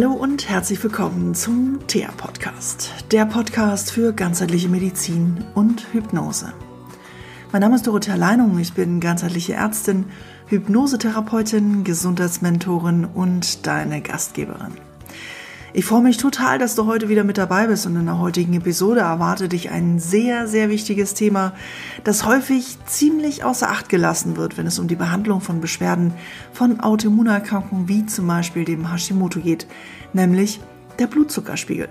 Hallo und herzlich willkommen zum TH-Podcast, der Podcast für ganzheitliche Medizin und Hypnose. Mein Name ist Dorothea Leinung, ich bin ganzheitliche Ärztin, Hypnosetherapeutin, Gesundheitsmentorin und deine Gastgeberin. Ich freue mich total, dass du heute wieder mit dabei bist und in der heutigen Episode erwartet dich ein sehr, sehr wichtiges Thema, das häufig ziemlich außer Acht gelassen wird, wenn es um die Behandlung von Beschwerden von Autoimmunerkrankungen wie zum Beispiel dem Hashimoto geht, nämlich der Blutzuckerspiegel.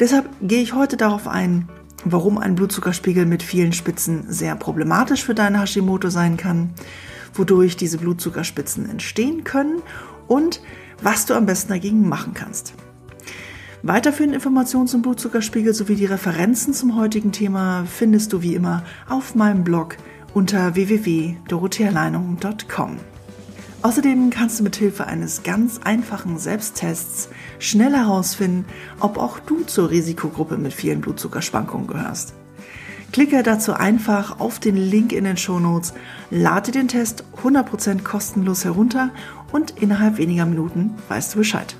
Deshalb gehe ich heute darauf ein, warum ein Blutzuckerspiegel mit vielen Spitzen sehr problematisch für deine Hashimoto sein kann, wodurch diese Blutzuckerspitzen entstehen können und was du am besten dagegen machen kannst. Weiterführende Informationen zum Blutzuckerspiegel sowie die Referenzen zum heutigen Thema findest du wie immer auf meinem Blog unter www.dorothealeinung.com. Außerdem kannst du mit Hilfe eines ganz einfachen Selbsttests schnell herausfinden, ob auch du zur Risikogruppe mit vielen Blutzuckerschwankungen gehörst. Klicke dazu einfach auf den Link in den Shownotes, lade den Test 100% kostenlos herunter und innerhalb weniger Minuten weißt du Bescheid.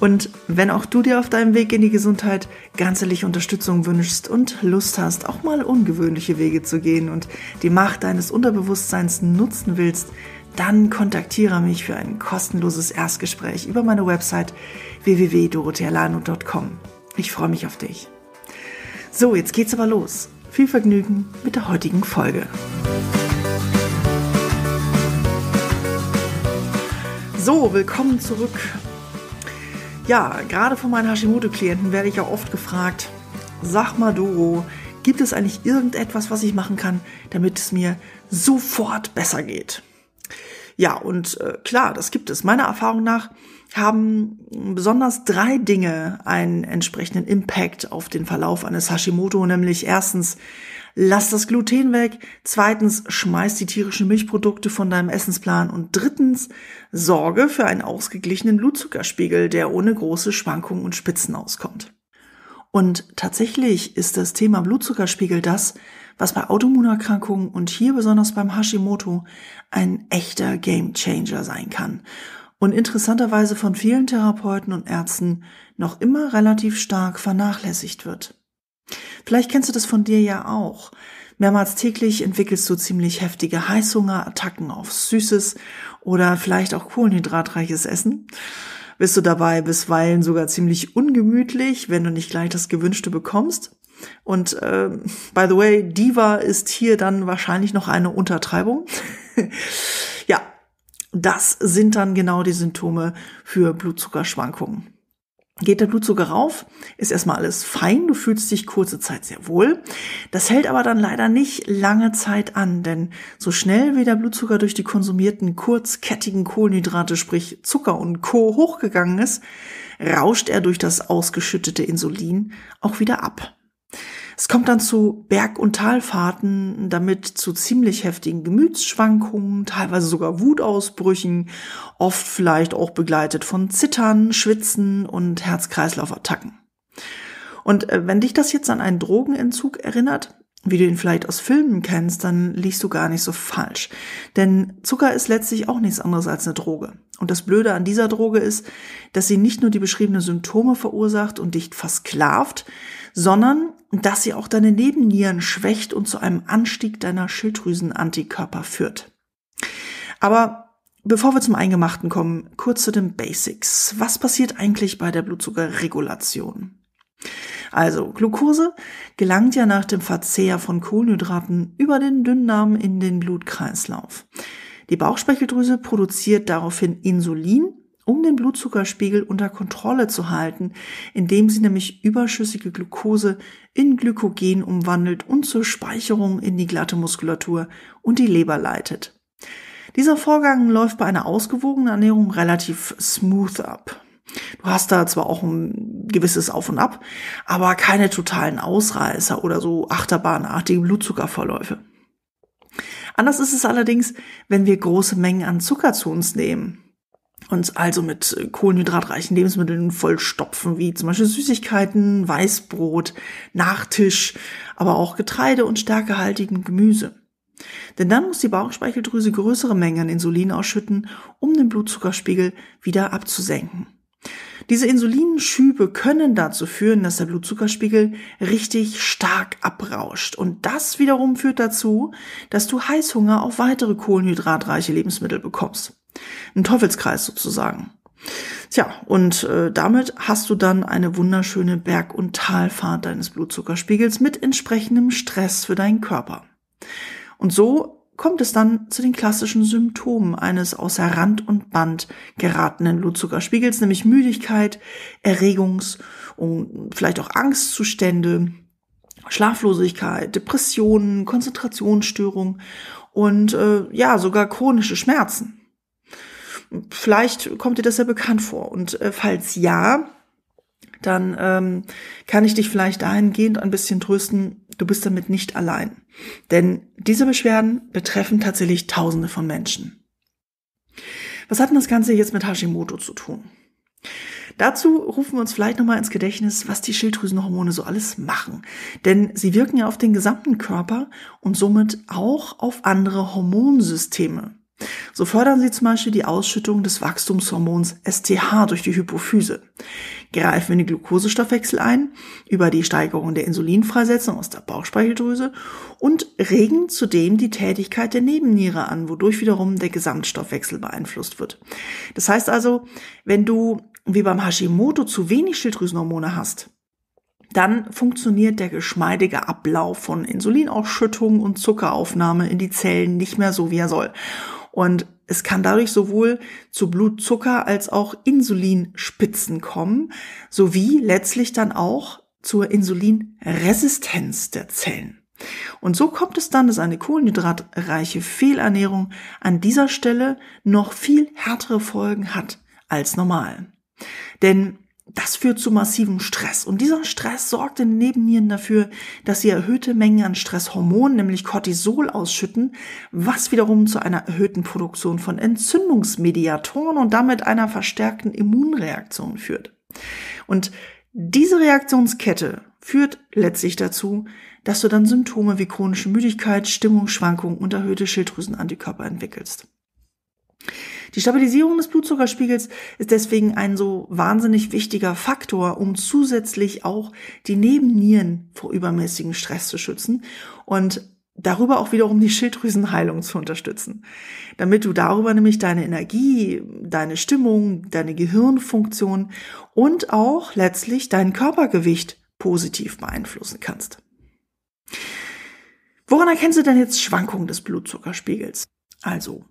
Und wenn auch du dir auf deinem Weg in die Gesundheit ganzheitliche Unterstützung wünschst und Lust hast, auch mal ungewöhnliche Wege zu gehen und die Macht deines Unterbewusstseins nutzen willst, dann kontaktiere mich für ein kostenloses Erstgespräch über meine Website www.dorothealano.com. Ich freue mich auf dich. So, jetzt geht's aber los. Viel Vergnügen mit der heutigen Folge. So, willkommen zurück. Ja, gerade von meinen Hashimoto-Klienten werde ich ja oft gefragt, sag mal Doro, gibt es eigentlich irgendetwas, was ich machen kann, damit es mir sofort besser geht? Ja, und klar, das gibt es. Meiner Erfahrung nach haben besonders drei Dinge einen entsprechenden Impact auf den Verlauf eines Hashimoto, nämlich erstens, lass das Gluten weg, zweitens, schmeiß die tierischen Milchprodukte von deinem Essensplan und drittens, sorge für einen ausgeglichenen Blutzuckerspiegel, der ohne große Schwankungen und Spitzen auskommt. Und tatsächlich ist das Thema Blutzuckerspiegel das, was bei Autoimmunerkrankungen und hier besonders beim Hashimoto ein echter Gamechanger sein kann. Und interessanterweise von vielen Therapeuten und Ärzten noch immer relativ stark vernachlässigt wird. Vielleicht kennst du das von dir ja auch. Mehrmals täglich entwickelst du ziemlich heftige Heißhungerattacken auf süßes oder vielleicht auch kohlenhydratreiches Essen. Bist du dabei bisweilen sogar ziemlich ungemütlich, wenn du nicht gleich das Gewünschte bekommst? Und by the way, Diva ist hier dann wahrscheinlich noch eine Untertreibung. Ja. Das sind dann genau die Symptome für Blutzuckerschwankungen. Geht der Blutzucker rauf, ist erstmal alles fein, du fühlst dich kurze Zeit sehr wohl. Das hält aber dann leider nicht lange Zeit an, denn so schnell wie der Blutzucker durch die konsumierten kurzkettigen Kohlenhydrate, sprich Zucker und Co. hochgegangen ist, rauscht er durch das ausgeschüttete Insulin auch wieder ab. Es kommt dann zu Berg- und Talfahrten, damit zu ziemlich heftigen Gemütsschwankungen, teilweise sogar Wutausbrüchen, oft vielleicht auch begleitet von Zittern, Schwitzen und Herz-Kreislauf-Attacken. Und wenn dich das jetzt an einen Drogenentzug erinnert, wie du ihn vielleicht aus Filmen kennst, dann liegst du gar nicht so falsch. Denn Zucker ist letztlich auch nichts anderes als eine Droge. Und das Blöde an dieser Droge ist, dass sie nicht nur die beschriebenen Symptome verursacht und dich versklavt, sondern dass sie auch deine Nebennieren schwächt und zu einem Anstieg deiner Schilddrüsenantikörper führt. Aber bevor wir zum Eingemachten kommen, kurz zu den Basics. Was passiert eigentlich bei der Blutzuckerregulation? Also, Glucose gelangt ja nach dem Verzehr von Kohlenhydraten über den Dünndarm in den Blutkreislauf. Die Bauchspeicheldrüse produziert daraufhin Insulin, um den Blutzuckerspiegel unter Kontrolle zu halten, indem sie nämlich überschüssige Glucose in Glykogen umwandelt und zur Speicherung in die glatte Muskulatur und die Leber leitet. Dieser Vorgang läuft bei einer ausgewogenen Ernährung relativ smooth ab. Du hast da zwar auch ein gewisses Auf und Ab, aber keine totalen Ausreißer oder so achterbahnartige Blutzuckerverläufe. Anders ist es allerdings, wenn wir große Mengen an Zucker zu uns nehmen, uns also mit kohlenhydratreichen Lebensmitteln vollstopfen, wie zum Beispiel Süßigkeiten, Weißbrot, Nachtisch, aber auch Getreide und stärkehaltigen Gemüse. Denn dann muss die Bauchspeicheldrüse größere Mengen an Insulin ausschütten, um den Blutzuckerspiegel wieder abzusenken. Diese Insulinschübe können dazu führen, dass der Blutzuckerspiegel richtig stark abrauscht. Und das wiederum führt dazu, dass du Heißhunger auf weitere kohlenhydratreiche Lebensmittel bekommst. Ein Teufelskreis sozusagen. Tja, und damit hast du dann eine wunderschöne Berg- und Talfahrt deines Blutzuckerspiegels mit entsprechendem Stress für deinen Körper. Und so kommt es dann zu den klassischen Symptomen eines außer Rand und Band geratenen Blutzuckerspiegels, nämlich Müdigkeit, Erregungs- und vielleicht auch Angstzustände, Schlaflosigkeit, Depressionen, Konzentrationsstörungen und sogar chronische Schmerzen. Vielleicht kommt dir das ja bekannt vor und falls ja, dann kann ich dich vielleicht dahingehend ein bisschen trösten, du bist damit nicht allein. Denn diese Beschwerden betreffen tatsächlich Tausende von Menschen. Was hat denn das Ganze jetzt mit Hashimoto zu tun? Dazu rufen wir uns vielleicht nochmal ins Gedächtnis, was die Schilddrüsenhormone so alles machen. Denn sie wirken ja auf den gesamten Körper und somit auch auf andere Hormonsysteme. So fördern sie zum Beispiel die Ausschüttung des Wachstumshormons STH durch die Hypophyse, greifen in den Glukosestoffwechsel ein, über die Steigerung der Insulinfreisetzung aus der Bauchspeicheldrüse und regen zudem die Tätigkeit der Nebenniere an, wodurch wiederum der Gesamtstoffwechsel beeinflusst wird. Das heißt also, wenn du wie beim Hashimoto zu wenig Schilddrüsenhormone hast, dann funktioniert der geschmeidige Ablauf von Insulinausschüttung und Zuckeraufnahme in die Zellen nicht mehr so, wie er soll. Und es kann dadurch sowohl zu Blutzucker als auch Insulinspitzen kommen, sowie letztlich dann auch zur Insulinresistenz der Zellen. Und so kommt es dann, dass eine kohlenhydratreiche Fehlernährung an dieser Stelle noch viel härtere Folgen hat als normal. Denn das führt zu massivem Stress und dieser Stress sorgt in den Nebennieren dafür, dass sie erhöhte Mengen an Stresshormonen, nämlich Cortisol, ausschütten, was wiederum zu einer erhöhten Produktion von Entzündungsmediatoren und damit einer verstärkten Immunreaktion führt. Und diese Reaktionskette führt letztlich dazu, dass du dann Symptome wie chronische Müdigkeit, Stimmungsschwankungen und erhöhte Schilddrüsenantikörper entwickelst. Die Stabilisierung des Blutzuckerspiegels ist deswegen ein so wahnsinnig wichtiger Faktor, um zusätzlich auch die Nebennieren vor übermäßigem Stress zu schützen und darüber auch wiederum die Schilddrüsenheilung zu unterstützen, damit du darüber nämlich deine Energie, deine Stimmung, deine Gehirnfunktion und auch letztlich dein Körpergewicht positiv beeinflussen kannst. Woran erkennst du denn jetzt Schwankungen des Blutzuckerspiegels? Also,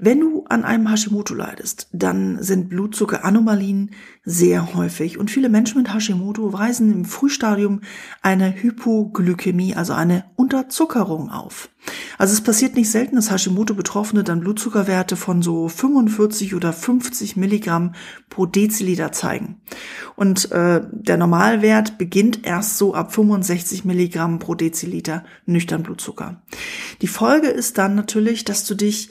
wenn du an einem Hashimoto leidest, dann sind Blutzuckeranomalien sehr häufig und viele Menschen mit Hashimoto weisen im Frühstadium eine Hypoglykämie, also eine Unterzuckerung auf. Also es passiert nicht selten, dass Hashimoto-Betroffene dann Blutzuckerwerte von so 45 oder 50 Milligramm pro Deziliter zeigen. Und der Normalwert beginnt erst so ab 65 Milligramm pro Deziliter nüchtern Blutzucker. Die Folge ist dann natürlich, dass du dich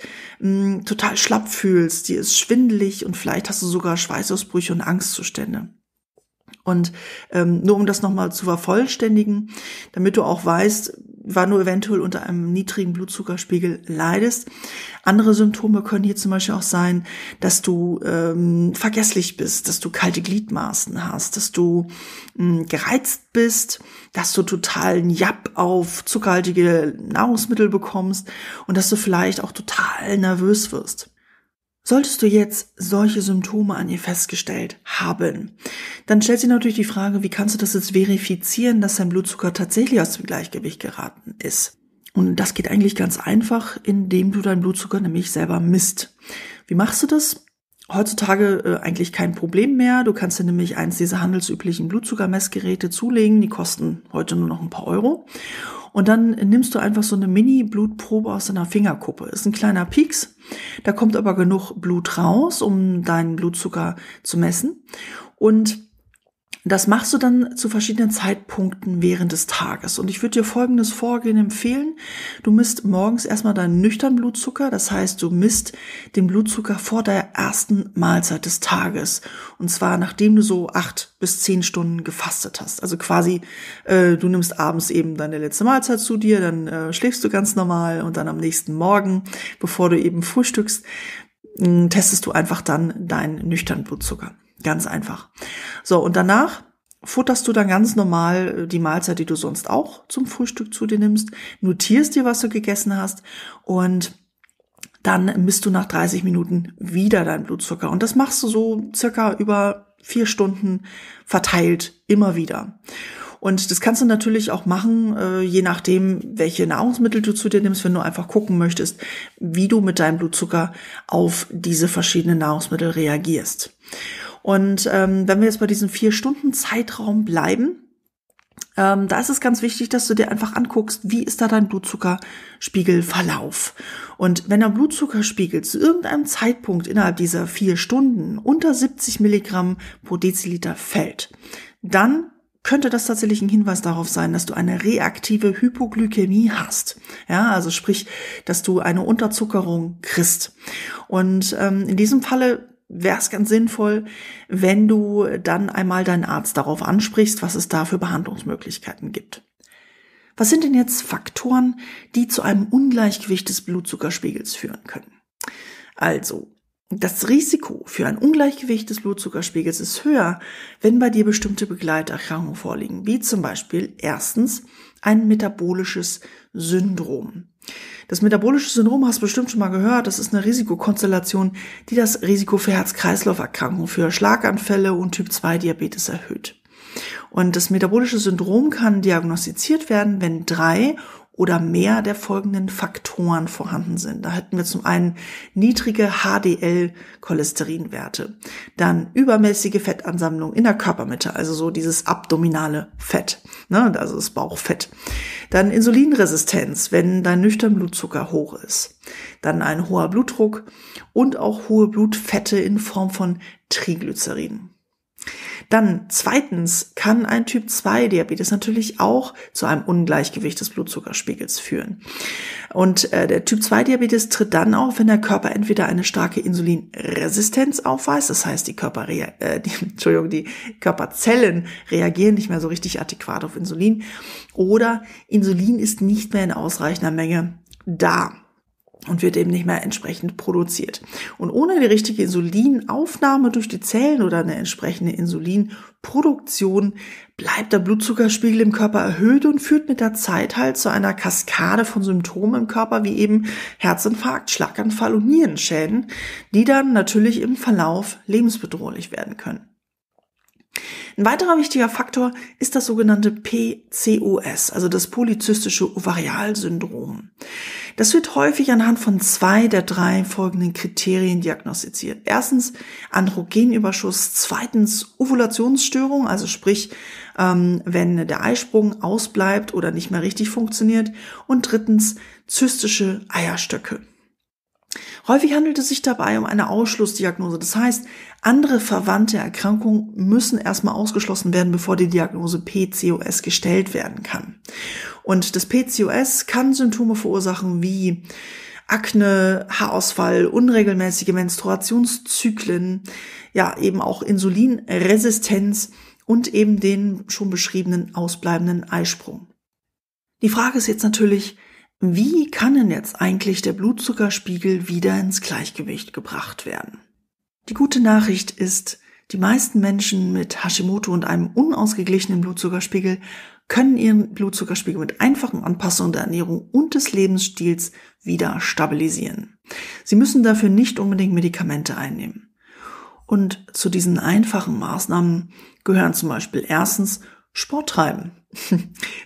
total schlapp fühlst, dir ist schwindelig und vielleicht hast du sogar Schweißausbrüche und Angstzustände. Und nur um das nochmal zu vervollständigen, damit du auch weißt, wann du eventuell unter einem niedrigen Blutzuckerspiegel leidest. Andere Symptome können hier zum Beispiel auch sein, dass du vergesslich bist, dass du kalte Gliedmaßen hast, dass du gereizt bist, dass du totalen Japp auf zuckerhaltige Nahrungsmittel bekommst und dass du vielleicht auch total nervös wirst. Solltest du jetzt solche Symptome an ihr festgestellt haben, dann stellt sich natürlich die Frage, wie kannst du das jetzt verifizieren, dass dein Blutzucker tatsächlich aus dem Gleichgewicht geraten ist? Und das geht eigentlich ganz einfach, indem du deinen Blutzucker nämlich selber misst. Wie machst du das? Heutzutage eigentlich kein Problem mehr. Du kannst dir nämlich eins dieser handelsüblichen Blutzuckermessgeräte zulegen. Die kosten heute nur noch ein paar Euro. Und dann nimmst du einfach so eine Mini-Blutprobe aus deiner Fingerkuppe. Ist ein kleiner Pieks. Da kommt aber genug Blut raus, um deinen Blutzucker zu messen. Und Das machst du dann zu verschiedenen Zeitpunkten während des Tages. Und ich würde dir folgendes Vorgehen empfehlen. Du misst morgens erstmal deinen nüchternen Blutzucker. Das heißt, du misst den Blutzucker vor der ersten Mahlzeit des Tages. Und zwar, nachdem du so 8 bis 10 Stunden gefastet hast. Also quasi, du nimmst abends eben deine letzte Mahlzeit zu dir, dann schläfst du ganz normal und dann am nächsten Morgen, bevor du eben frühstückst, testest du einfach dann deinen nüchternen Blutzucker. Ganz einfach. So, und danach futterst du dann ganz normal die Mahlzeit, die du sonst auch zum Frühstück zu dir nimmst, notierst dir, was du gegessen hast, und dann misst du nach 30 Minuten wieder deinen Blutzucker. Und das machst du so circa über 4 Stunden verteilt immer wieder. Und das kannst du natürlich auch machen, je nachdem, welche Nahrungsmittel du zu dir nimmst, wenn du einfach gucken möchtest, wie du mit deinem Blutzucker auf diese verschiedenen Nahrungsmittel reagierst. Und wenn wir jetzt bei diesem 4 Stunden Zeitraum bleiben, da ist es ganz wichtig, dass du dir einfach anguckst, wie ist da dein Blutzuckerspiegelverlauf. Und wenn der Blutzuckerspiegel zu irgendeinem Zeitpunkt innerhalb dieser 4 Stunden unter 70 Milligramm pro Deziliter fällt, dann könnte das tatsächlich ein Hinweis darauf sein, dass du eine reaktive Hypoglykämie hast. Ja, also sprich, dass du eine Unterzuckerung kriegst. Und in diesem Falle wäre es ganz sinnvoll, wenn du dann einmal deinen Arzt darauf ansprichst, was es da für Behandlungsmöglichkeiten gibt. Was sind denn jetzt Faktoren, die zu einem Ungleichgewicht des Blutzuckerspiegels führen können? Also, das Risiko für ein Ungleichgewicht des Blutzuckerspiegels ist höher, wenn bei dir bestimmte Begleiterkrankungen vorliegen, wie zum Beispiel erstens ein metabolisches Syndrom. Das metabolische Syndrom hast du bestimmt schon mal gehört, das ist eine Risikokonstellation, die das Risiko für Herz-Kreislauf-Erkrankungen, für Schlaganfälle und Typ-2-Diabetes erhöht. Und das metabolische Syndrom kann diagnostiziert werden, wenn 3 oder mehr der folgenden Faktoren vorhanden sind. Da hätten wir zum einen niedrige HDL-Cholesterinwerte, dann übermäßige Fettansammlung in der Körpermitte, also so dieses abdominale Fett, ne, also das Bauchfett. Dann Insulinresistenz, wenn dein nüchtern Blutzucker hoch ist. Dann ein hoher Blutdruck und auch hohe Blutfette in Form von Triglyceriden. Dann zweitens kann ein Typ-2-Diabetes natürlich auch zu einem Ungleichgewicht des Blutzuckerspiegels führen. Und der Typ-2-Diabetes tritt dann auf, wenn der Körper entweder eine starke Insulinresistenz aufweist, das heißt, die Körperzellen reagieren nicht mehr so richtig adäquat auf Insulin, oder Insulin ist nicht mehr in ausreichender Menge da und wird eben nicht mehr entsprechend produziert. Und ohne die richtige Insulinaufnahme durch die Zellen oder eine entsprechende Insulinproduktion bleibt der Blutzuckerspiegel im Körper erhöht und führt mit der Zeit halt zu einer Kaskade von Symptomen im Körper, wie eben Herzinfarkt, Schlaganfall und Nierenschäden, die dann natürlich im Verlauf lebensbedrohlich werden können. Ein weiterer wichtiger Faktor ist das sogenannte PCOS, also das polyzystische Ovarialsyndrom. Das wird häufig anhand von 2 der 3 folgenden Kriterien diagnostiziert. Erstens Androgenüberschuss, zweitens Ovulationsstörung, also sprich, wenn der Eisprung ausbleibt oder nicht mehr richtig funktioniert, und drittens zystische Eierstöcke. Häufig handelt es sich dabei um eine Ausschlussdiagnose. Das heißt, andere verwandte Erkrankungen müssen erstmal ausgeschlossen werden, bevor die Diagnose PCOS gestellt werden kann. Und das PCOS kann Symptome verursachen wie Akne, Haarausfall, unregelmäßige Menstruationszyklen, ja eben auch Insulinresistenz und eben den schon beschriebenen ausbleibenden Eisprung. Die Frage ist jetzt natürlich, wie kann denn jetzt eigentlich der Blutzuckerspiegel wieder ins Gleichgewicht gebracht werden? Die gute Nachricht ist, die meisten Menschen mit Hashimoto und einem unausgeglichenen Blutzuckerspiegel können ihren Blutzuckerspiegel mit einfachen Anpassungen der Ernährung und des Lebensstils wieder stabilisieren. Sie müssen dafür nicht unbedingt Medikamente einnehmen. Und zu diesen einfachen Maßnahmen gehören zum Beispiel erstens Sport treiben.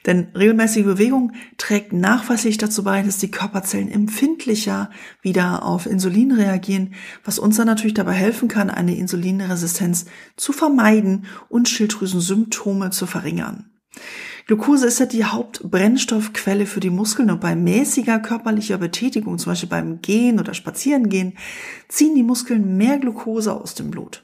Denn regelmäßige Bewegung trägt nachweislich dazu bei, dass die Körperzellen empfindlicher wieder auf Insulin reagieren, was uns dann natürlich dabei helfen kann, eine Insulinresistenz zu vermeiden und Schilddrüsensymptome zu verringern. Glucose ist ja die Hauptbrennstoffquelle für die Muskeln, und bei mäßiger körperlicher Betätigung, zum Beispiel beim Gehen oder Spazierengehen, ziehen die Muskeln mehr Glucose aus dem Blut.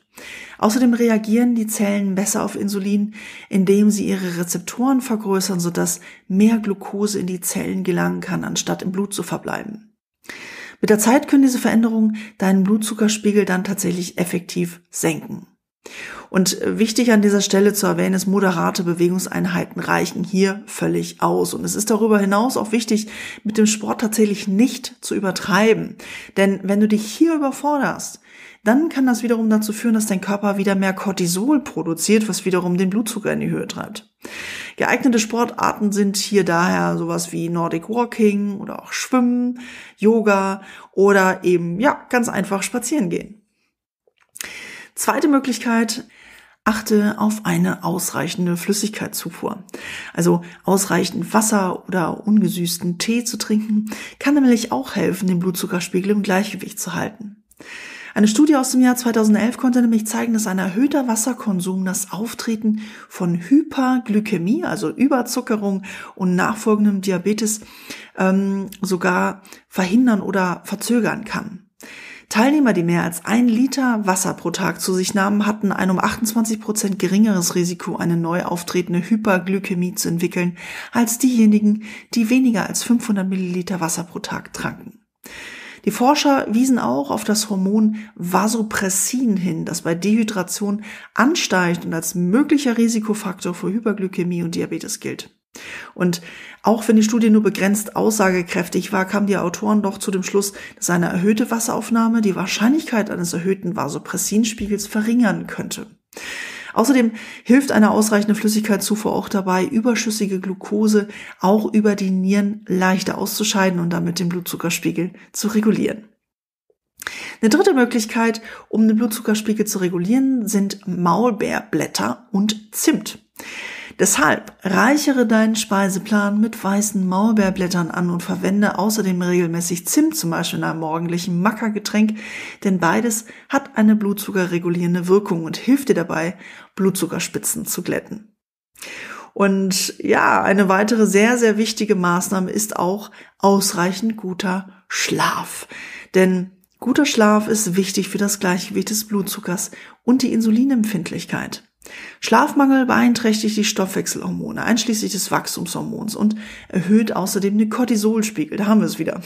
Außerdem reagieren die Zellen besser auf Insulin, indem sie ihre Rezeptoren vergrößern, sodass mehr Glucose in die Zellen gelangen kann, anstatt im Blut zu verbleiben. Mit der Zeit können diese Veränderungen deinen Blutzuckerspiegel dann tatsächlich effektiv senken. Und wichtig an dieser Stelle zu erwähnen ist, moderate Bewegungseinheiten reichen hier völlig aus. Und es ist darüber hinaus auch wichtig, mit dem Sport tatsächlich nicht zu übertreiben. Denn wenn du dich hier überforderst, dann kann das wiederum dazu führen, dass dein Körper wieder mehr Cortisol produziert, was wiederum den Blutzucker in die Höhe treibt. Geeignete Sportarten sind hier daher sowas wie Nordic Walking oder auch Schwimmen, Yoga oder eben, ja, ganz einfach spazieren gehen. Zweite Möglichkeit, achte auf eine ausreichende Flüssigkeitszufuhr. Also ausreichend Wasser oder ungesüßten Tee zu trinken, kann nämlich auch helfen, den Blutzuckerspiegel im Gleichgewicht zu halten. Eine Studie aus dem Jahr 2011 konnte nämlich zeigen, dass ein erhöhter Wasserkonsum das Auftreten von Hyperglykämie, also Überzuckerung und nachfolgendem Diabetes, sogar verhindern oder verzögern kann. Teilnehmer, die mehr als 1 Liter Wasser pro Tag zu sich nahmen, hatten ein um 28% geringeres Risiko, eine neu auftretende Hyperglykämie zu entwickeln, als diejenigen, die weniger als 500 Milliliter Wasser pro Tag tranken. Die Forscher wiesen auch auf das Hormon Vasopressin hin, das bei Dehydration ansteigt und als möglicher Risikofaktor für Hyperglykämie und Diabetes gilt. Und auch wenn die Studie nur begrenzt aussagekräftig war, kamen die Autoren doch zu dem Schluss, dass eine erhöhte Wasseraufnahme die Wahrscheinlichkeit eines erhöhten Vasopressinspiegels verringern könnte. Außerdem hilft eine ausreichende Flüssigkeitszufuhr auch dabei, überschüssige Glucose auch über die Nieren leichter auszuscheiden und damit den Blutzuckerspiegel zu regulieren. Eine dritte Möglichkeit, um den Blutzuckerspiegel zu regulieren, sind Maulbeerblätter und Zimt. Deshalb reichere deinen Speiseplan mit weißen Maulbeerblättern an und verwende außerdem regelmäßig Zimt, zum Beispiel in einem morgendlichen Mackergetränk, denn beides hat eine blutzuckerregulierende Wirkung und hilft dir dabei, Blutzuckerspitzen zu glätten. Und ja, eine weitere sehr, sehr wichtige Maßnahme ist auch ausreichend guter Schlaf, denn guter Schlaf ist wichtig für das Gleichgewicht des Blutzuckers und die Insulinempfindlichkeit. Schlafmangel beeinträchtigt die Stoffwechselhormone, einschließlich des Wachstumshormons, und erhöht außerdem den Cortisolspiegel. Da haben wir es wieder.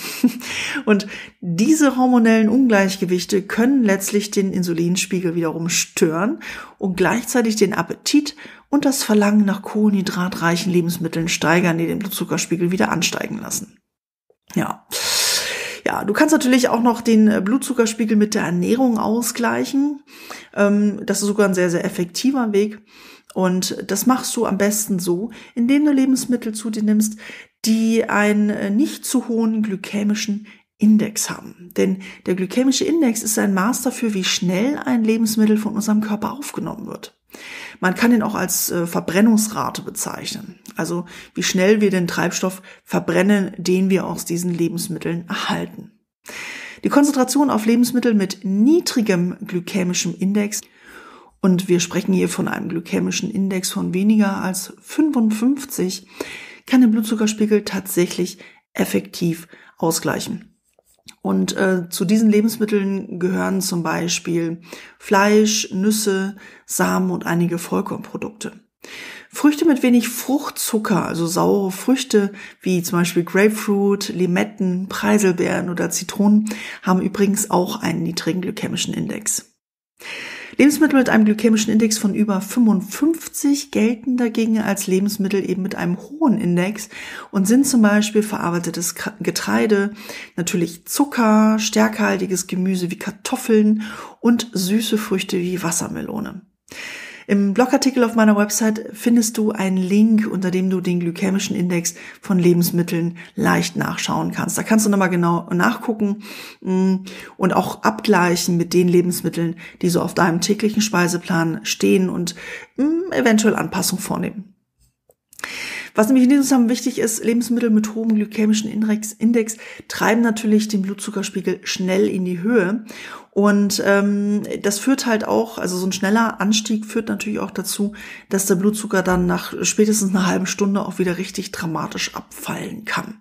Und diese hormonellen Ungleichgewichte können letztlich den Insulinspiegel wiederum stören und gleichzeitig den Appetit und das Verlangen nach kohlenhydratreichen Lebensmitteln steigern, die den Blutzuckerspiegel wieder ansteigen lassen. Ja, du kannst natürlich auch noch den Blutzuckerspiegel mit der Ernährung ausgleichen. Das ist sogar ein sehr, sehr effektiver Weg. Und das machst du am besten so, indem du Lebensmittel zu dir nimmst, die einen nicht zu hohen glykämischen Index haben. Denn der glykämische Index ist ein Maß dafür, wie schnell ein Lebensmittel von unserem Körper aufgenommen wird. Man kann ihn auch als Verbrennungsrate bezeichnen, also wie schnell wir den Treibstoff verbrennen, den wir aus diesen Lebensmitteln erhalten. Die Konzentration auf Lebensmittel mit niedrigem glykämischem Index, und wir sprechen hier von einem glykämischen Index von weniger als 55, kann den Blutzuckerspiegel tatsächlich effektiv ausgleichen. Und zu diesen Lebensmitteln gehören zum Beispiel Fleisch, Nüsse, Samen und einige Vollkornprodukte. Früchte mit wenig Fruchtzucker, also saure Früchte wie zum Beispiel Grapefruit, Limetten, Preiselbeeren oder Zitronen, haben übrigens auch einen niedrigen glykämischen Index. Lebensmittel mit einem glykämischen Index von über 55 gelten dagegen als Lebensmittel eben mit einem hohen Index und sind zum Beispiel verarbeitetes Getreide, natürlich Zucker, stärkehaltiges Gemüse wie Kartoffeln und süße Früchte wie Wassermelone. Im Blogartikel auf meiner Website findest du einen Link, unter dem du den glykämischen Index von Lebensmitteln leicht nachschauen kannst. Da kannst du nochmal genau nachgucken und auch abgleichen mit den Lebensmitteln, die so auf deinem täglichen Speiseplan stehen, und eventuell Anpassungen vornehmen. Was nämlich in diesem Zusammenhang wichtig ist, Lebensmittel mit hohem glykämischen Index treiben natürlich den Blutzuckerspiegel schnell in die Höhe. Und das führt halt auch, also so ein schneller Anstieg führt natürlich auch dazu, dass der Blutzucker dann nach spätestens einer halben Stunde auch wieder richtig dramatisch abfallen kann.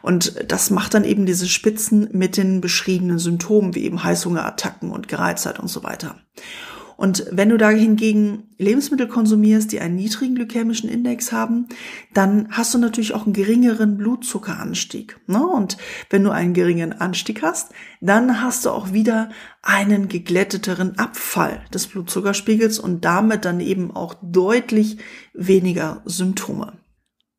Und das macht dann eben diese Spitzen mit den beschriebenen Symptomen, wie eben Heißhungerattacken und Gereiztheit und so weiter. Und wenn du da hingegen Lebensmittel konsumierst, die einen niedrigen glykämischen Index haben, dann hast du natürlich auch einen geringeren Blutzuckeranstieg. Ne? Und wenn du einen geringen Anstieg hast, dann hast du auch wieder einen geglätteteren Abfall des Blutzuckerspiegels und damit dann eben auch deutlich weniger Symptome.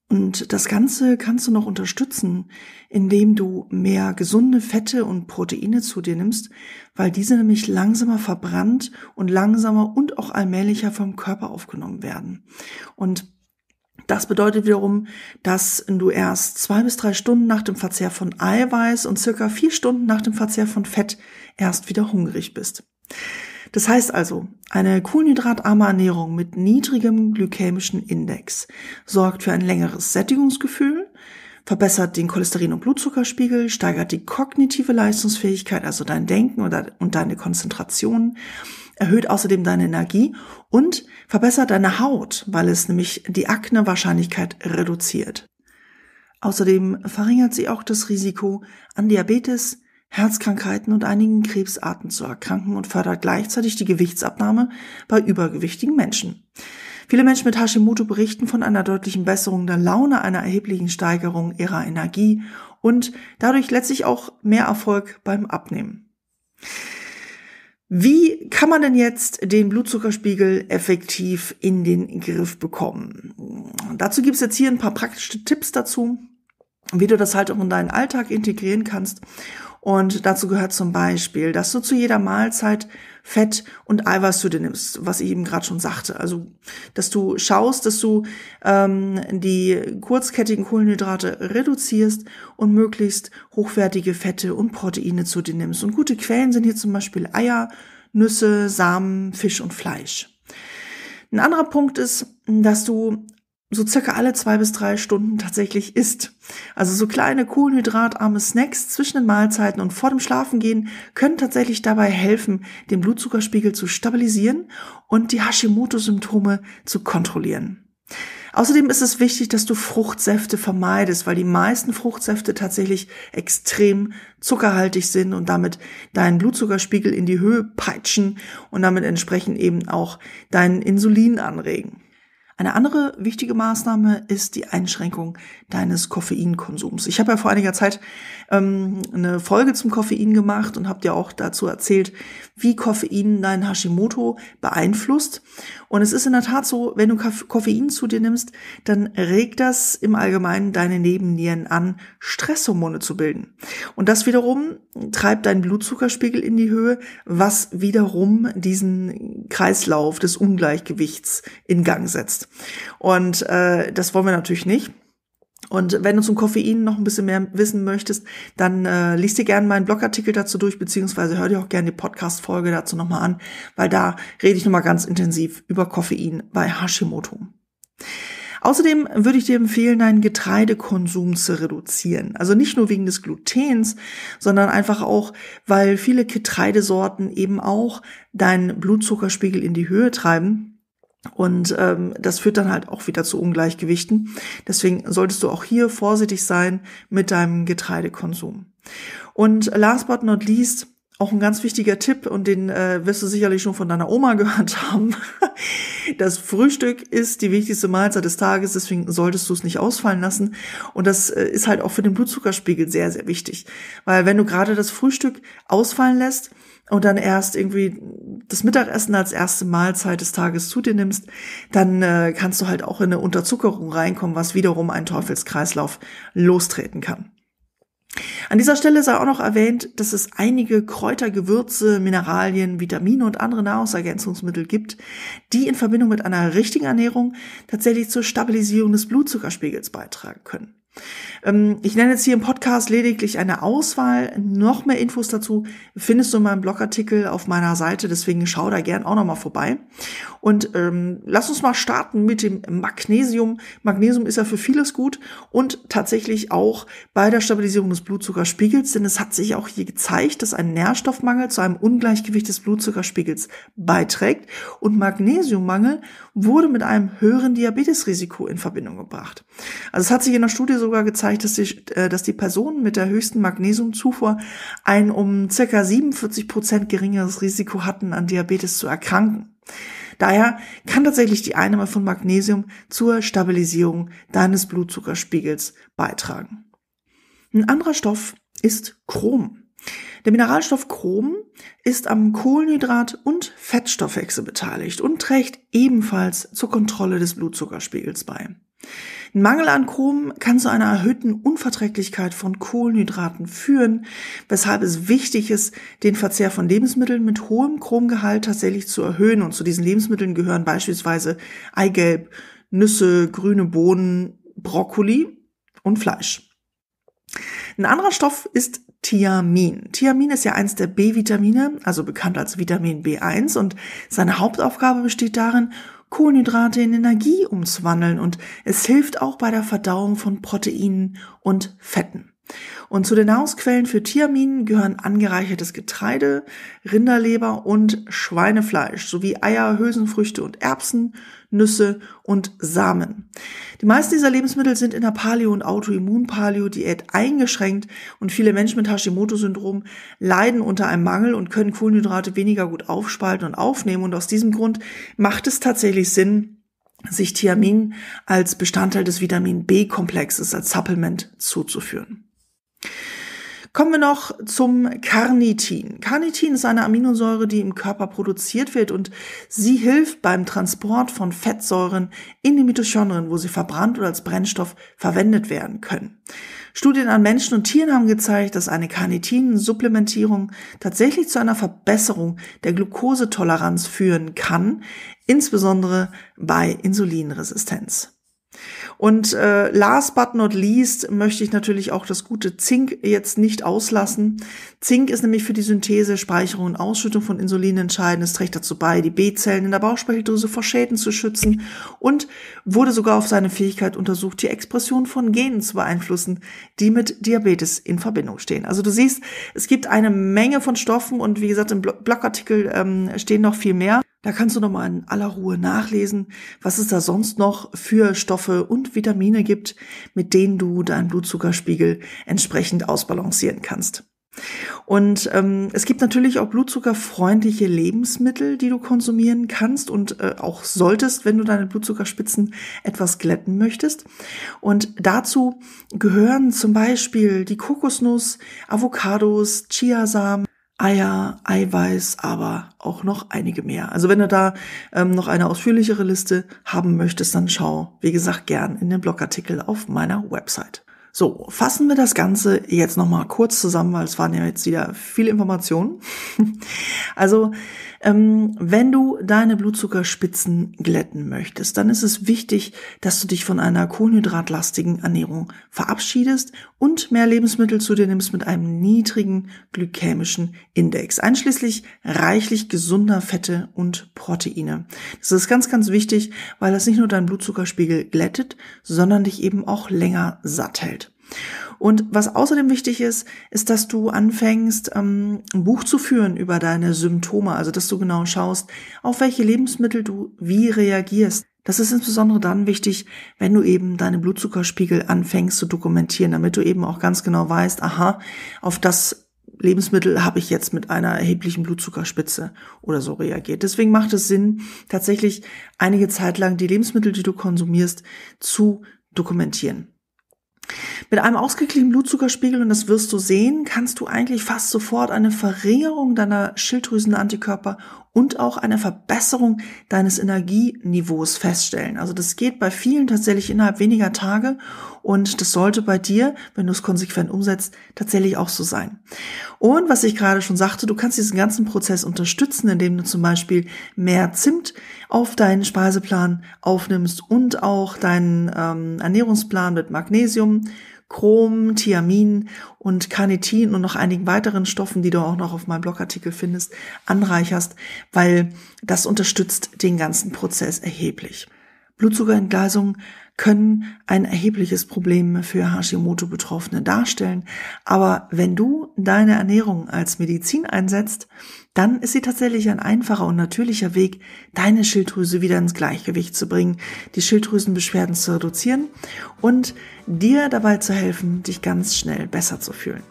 Und das Ganze kannst du noch unterstützen, indem du mehr gesunde Fette und Proteine zu dir nimmst, weil diese nämlich langsamer verbrannt und langsamer und auch allmählicher vom Körper aufgenommen werden. Und das bedeutet wiederum, dass du erst 2 bis 3 Stunden nach dem Verzehr von Eiweiß und circa 4 Stunden nach dem Verzehr von Fett erst wieder hungrig bist. Das heißt also, eine kohlenhydratarme Ernährung mit niedrigem glykämischen Index sorgt für ein längeres Sättigungsgefühl, verbessert den Cholesterin- und Blutzuckerspiegel, steigert die kognitive Leistungsfähigkeit, also dein Denken und deine Konzentration, erhöht außerdem deine Energie und verbessert deine Haut, weil es nämlich die Akne-Wahrscheinlichkeit reduziert. Außerdem verringert sie auch das Risiko an Diabetes, Herzkrankheiten und einigen Krebsarten zu erkranken und fördert gleichzeitig die Gewichtsabnahme bei übergewichtigen Menschen. Viele Menschen mit Hashimoto berichten von einer deutlichen Besserung der Laune, einer erheblichen Steigerung ihrer Energie und dadurch letztlich auch mehr Erfolg beim Abnehmen. Wie kann man denn jetzt den Blutzuckerspiegel effektiv in den Griff bekommen? Dazu gibt es jetzt hier ein paar praktische Tipps dazu, wie du das halt auch in deinen Alltag integrieren kannst. Und dazu gehört zum Beispiel, dass du zu jeder Mahlzeit Fett und Eiweiß zu dir nimmst, was ich eben gerade schon sagte. Also, dass du schaust, dass du die kurzkettigen Kohlenhydrate reduzierst und möglichst hochwertige Fette und Proteine zu dir nimmst. Und gute Quellen sind hier zum Beispiel Eier, Nüsse, Samen, Fisch und Fleisch. Ein anderer Punkt ist, dass du so circa alle 2 bis 3 Stunden tatsächlich isst. Also so kleine kohlenhydratarme Snacks zwischen den Mahlzeiten und vor dem Schlafengehen können tatsächlich dabei helfen, den Blutzuckerspiegel zu stabilisieren und die Hashimoto-Symptome zu kontrollieren. Außerdem ist es wichtig, dass du Fruchtsäfte vermeidest, weil die meisten Fruchtsäfte tatsächlich extrem zuckerhaltig sind und damit deinen Blutzuckerspiegel in die Höhe peitschen und damit entsprechend eben auch deinen Insulin anregen. Eine andere wichtige Maßnahme ist die Einschränkung deines Koffeinkonsums. Ich habe ja vor einiger Zeit eine Folge zum Koffein gemacht und habe dir auch dazu erzählt, wie Koffein dein Hashimoto beeinflusst. Und es ist in der Tat so, wenn du Koffein zu dir nimmst, dann regt das im Allgemeinen deine Nebennieren an, Stresshormone zu bilden. Und das wiederum treibt deinen Blutzuckerspiegel in die Höhe, was wiederum diesen Kreislauf des Ungleichgewichts in Gang setzt. Und das wollen wir natürlich nicht. Und wenn du zum Koffein noch ein bisschen mehr wissen möchtest, dann liest dir gerne meinen Blogartikel dazu durch, beziehungsweise hör dir auch gerne die Podcast-Folge dazu nochmal an, weil da rede ich nochmal ganz intensiv über Koffein bei Hashimoto. Außerdem würde ich dir empfehlen, deinen Getreidekonsum zu reduzieren. Also nicht nur wegen des Glutens, sondern einfach auch, weil viele Getreidesorten eben auch deinen Blutzuckerspiegel in die Höhe treiben. Und das führt dann halt auch wieder zu Ungleichgewichten. Deswegen solltest du auch hier vorsichtig sein mit deinem Getreidekonsum. Und last but not least, auch ein ganz wichtiger Tipp, und den wirst du sicherlich schon von deiner Oma gehört haben. Das Frühstück ist die wichtigste Mahlzeit des Tages, deswegen solltest du es nicht ausfallen lassen. Und das ist halt auch für den Blutzuckerspiegel sehr, sehr wichtig. Weil wenn du gerade das Frühstück ausfallen lässt und dann erst irgendwie das Mittagessen als erste Mahlzeit des Tages zu dir nimmst, dann kannst du halt auch in eine Unterzuckerung reinkommen, was wiederum einen Teufelskreislauf lostreten kann. An dieser Stelle sei auch noch erwähnt, dass es einige Kräuter, Gewürze, Mineralien, Vitamine und andere Nahrungsergänzungsmittel gibt, die in Verbindung mit einer richtigen Ernährung tatsächlich zur Stabilisierung des Blutzuckerspiegels beitragen können. Ich nenne jetzt hier im Podcast lediglich eine Auswahl. Noch mehr Infos dazu findest du in meinem Blogartikel auf meiner Seite, deswegen schau da gern auch nochmal vorbei. Und lass uns mal starten mit dem Magnesium. Magnesium ist ja für vieles gut und tatsächlich auch bei der Stabilisierung des Blutzuckerspiegels, denn es hat sich auch hier gezeigt, dass ein Nährstoffmangel zu einem Ungleichgewicht des Blutzuckerspiegels beiträgt. Und Magnesiummangel wurde mit einem höheren Diabetesrisiko in Verbindung gebracht. Also es hat sich in der Studie sogar gezeigt, erreicht, dass die Personen mit der höchsten Magnesiumzufuhr ein um ca. 47% geringeres Risiko hatten, an Diabetes zu erkranken. Daher kann tatsächlich die Einnahme von Magnesium zur Stabilisierung deines Blutzuckerspiegels beitragen. Ein anderer Stoff ist Chrom. Der Mineralstoff Chrom ist am Kohlenhydrat- und Fettstoffwechsel beteiligt und trägt ebenfalls zur Kontrolle des Blutzuckerspiegels bei. Ein Mangel an Chrom kann zu einer erhöhten Unverträglichkeit von Kohlenhydraten führen, weshalb es wichtig ist, den Verzehr von Lebensmitteln mit hohem Chromgehalt tatsächlich zu erhöhen. Und zu diesen Lebensmitteln gehören beispielsweise Eigelb, Nüsse, grüne Bohnen, Brokkoli und Fleisch. Ein anderer Stoff ist Thiamin. Thiamin ist ja eins der B-Vitamine, also bekannt als Vitamin B1, und seine Hauptaufgabe besteht darin, Kohlenhydrate in Energie umzuwandeln, und es hilft auch bei der Verdauung von Proteinen und Fetten. Und zu den Nahrungsquellen für Thiamin gehören angereichertes Getreide, Rinderleber und Schweinefleisch, sowie Eier, Hülsenfrüchte und Erbsen, Nüsse und Samen. Die meisten dieser Lebensmittel sind in der Paleo- und Autoimmun-Paleo-Diät eingeschränkt, und viele Menschen mit Hashimoto-Syndrom leiden unter einem Mangel und können Kohlenhydrate weniger gut aufspalten und aufnehmen. Und aus diesem Grund macht es tatsächlich Sinn, sich Thiamin als Bestandteil des Vitamin B-Komplexes als Supplement zuzuführen. Kommen wir noch zum Carnitin. Carnitin ist eine Aminosäure, die im Körper produziert wird, und sie hilft beim Transport von Fettsäuren in die Mitochondrien, wo sie verbrannt oder als Brennstoff verwendet werden können. Studien an Menschen und Tieren haben gezeigt, dass eine Carnitin-Supplementierung tatsächlich zu einer Verbesserung der Glukosetoleranz führen kann, insbesondere bei Insulinresistenz. Und last but not least möchte ich natürlich auch das gute Zink jetzt nicht auslassen. Zink ist nämlich für die Synthese, Speicherung und Ausschüttung von Insulin entscheidend. Es trägt dazu bei, die B-Zellen in der Bauchspeicheldrüse vor Schäden zu schützen, und wurde sogar auf seine Fähigkeit untersucht, die Expression von Genen zu beeinflussen, die mit Diabetes in Verbindung stehen. Also du siehst, es gibt eine Menge von Stoffen, und wie gesagt, im Blogartikel stehen noch viel mehr. Da kannst du nochmal in aller Ruhe nachlesen, was es da sonst noch für Stoffe und Vitamine gibt, mit denen du deinen Blutzuckerspiegel entsprechend ausbalancieren kannst. Und es gibt natürlich auch blutzuckerfreundliche Lebensmittel, die du konsumieren kannst und auch solltest, wenn du deine Blutzuckerspitzen etwas glätten möchtest. Und dazu gehören zum Beispiel die Kokosnuss, Avocados, Chiasamen, Eier, Eiweiß, aber auch noch einige mehr. Also wenn du da noch eine ausführlichere Liste haben möchtest, dann schau, wie gesagt, gern in den Blogartikel auf meiner Website. So, fassen wir das Ganze jetzt nochmal kurz zusammen, weil es waren ja jetzt wieder viele Informationen. Also, wenn du deine Blutzuckerspitzen glätten möchtest, dann ist es wichtig, dass du dich von einer kohlenhydratlastigen Ernährung verabschiedest und mehr Lebensmittel zu dir nimmst mit einem niedrigen glykämischen Index, einschließlich reichlich gesunder Fette und Proteine. Das ist ganz, ganz wichtig, weil das nicht nur deinen Blutzuckerspiegel glättet, sondern dich eben auch länger satt hält. Und was außerdem wichtig ist, ist, dass du anfängst, ein Buch zu führen über deine Symptome, also dass du genau schaust, auf welche Lebensmittel du wie reagierst. Das ist insbesondere dann wichtig, wenn du eben deine Blutzuckerspiegel anfängst zu dokumentieren, damit du eben auch ganz genau weißt, aha, auf das Lebensmittel habe ich jetzt mit einer erheblichen Blutzuckerspitze oder so reagiert. Deswegen macht es Sinn, tatsächlich einige Zeit lang die Lebensmittel, die du konsumierst, zu dokumentieren. Mit einem ausgeglichenen Blutzuckerspiegel, und das wirst du sehen, kannst du eigentlich fast sofort eine Verringerung deiner Schilddrüsenantikörper und auch eine Verbesserung deines Energieniveaus feststellen. Also das geht bei vielen tatsächlich innerhalb weniger Tage, und das sollte bei dir, wenn du es konsequent umsetzt, tatsächlich auch so sein. Und was ich gerade schon sagte, du kannst diesen ganzen Prozess unterstützen, indem du zum Beispiel mehr Zimt auf deinen Speiseplan aufnimmst und auch deinen Ernährungsplan mit Magnesium, Chrom, Thiamin und Carnitin und noch einigen weiteren Stoffen, die du auch noch auf meinem Blogartikel findest, anreicherst, weil das unterstützt den ganzen Prozess erheblich. Blutzuckerentgleisungen können ein erhebliches Problem für Hashimoto-Betroffene darstellen. Aber wenn du deine Ernährung als Medizin einsetzt, dann ist sie tatsächlich ein einfacher und natürlicher Weg, deine Schilddrüse wieder ins Gleichgewicht zu bringen, die Schilddrüsenbeschwerden zu reduzieren und dir dabei zu helfen, dich ganz schnell besser zu fühlen.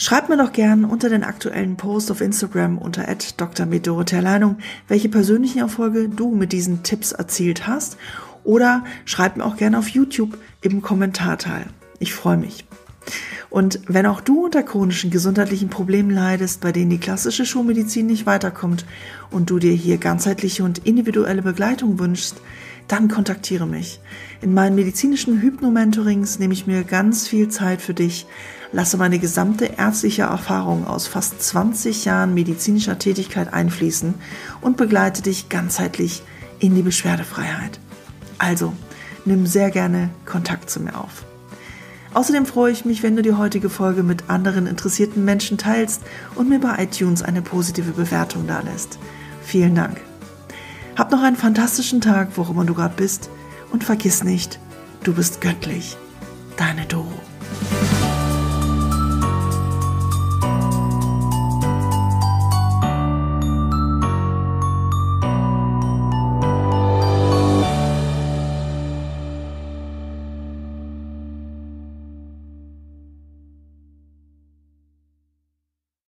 Schreib mir doch gern unter den aktuellen Post auf Instagram unter @drmed_Dorothea_Leinung, welche persönlichen Erfolge du mit diesen Tipps erzielt hast, oder schreib mir auch gerne auf YouTube im Kommentarteil. Ich freue mich. Und wenn auch du unter chronischen gesundheitlichen Problemen leidest, bei denen die klassische Schulmedizin nicht weiterkommt und du dir hier ganzheitliche und individuelle Begleitung wünschst, dann kontaktiere mich. In meinen medizinischen Hypno-Mentorings nehme ich mir ganz viel Zeit für dich, lasse meine gesamte ärztliche Erfahrung aus fast 20 Jahren medizinischer Tätigkeit einfließen und begleite dich ganzheitlich in die Beschwerdefreiheit. Also, nimm sehr gerne Kontakt zu mir auf. Außerdem freue ich mich, wenn du die heutige Folge mit anderen interessierten Menschen teilst und mir bei iTunes eine positive Bewertung dalässt. Vielen Dank. Hab noch einen fantastischen Tag, wo immer du gerade bist, und vergiss nicht, du bist göttlich. Deine Doro.